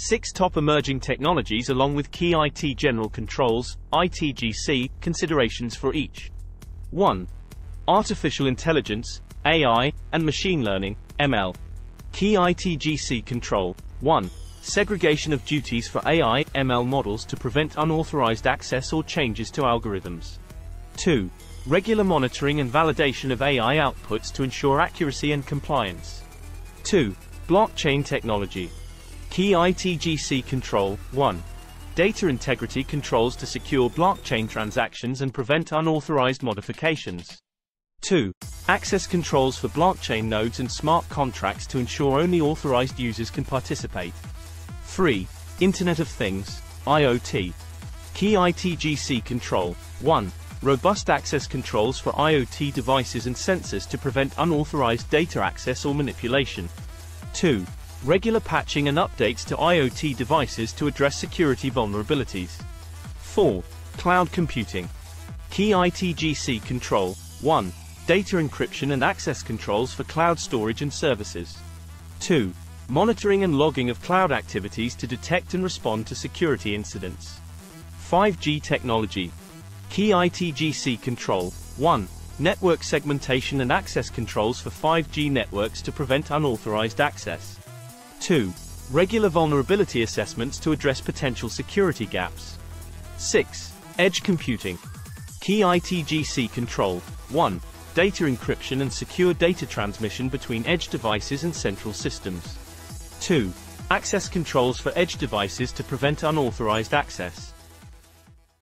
6 top emerging technologies along with key IT general controls, ITGC, considerations for each. 1. Artificial intelligence, AI, and machine learning, ML. Key ITGC control. 1. Segregation of duties for AI, ML models to prevent unauthorized access or changes to algorithms. 2. Regular monitoring and validation of AI outputs to ensure accuracy and compliance. 2. Blockchain technology. Key ITGC control. 1. Data integrity controls to secure blockchain transactions and prevent unauthorized modifications. 2. Access controls for blockchain nodes and smart contracts to ensure only authorized users can participate. 3. Internet of Things, IoT. Key ITGC control. 1. Robust access controls for IoT devices and sensors to prevent unauthorized data access or manipulation. 2. Regular patching and updates to IoT devices to address security vulnerabilities. 4. Cloud computing. Key ITGC control. 1. Data encryption and access controls for cloud storage and services. 2. Monitoring and logging of cloud activities to detect and respond to security incidents. 5G technology. Key ITGC control. 1. Network segmentation and access controls for 5G networks to prevent unauthorized access. 2. Regular vulnerability assessments to address potential security gaps. 6. Edge computing. Key ITGC control. 1. Data encryption and secure data transmission between edge devices and central systems. 2. Access controls for edge devices to prevent unauthorized access.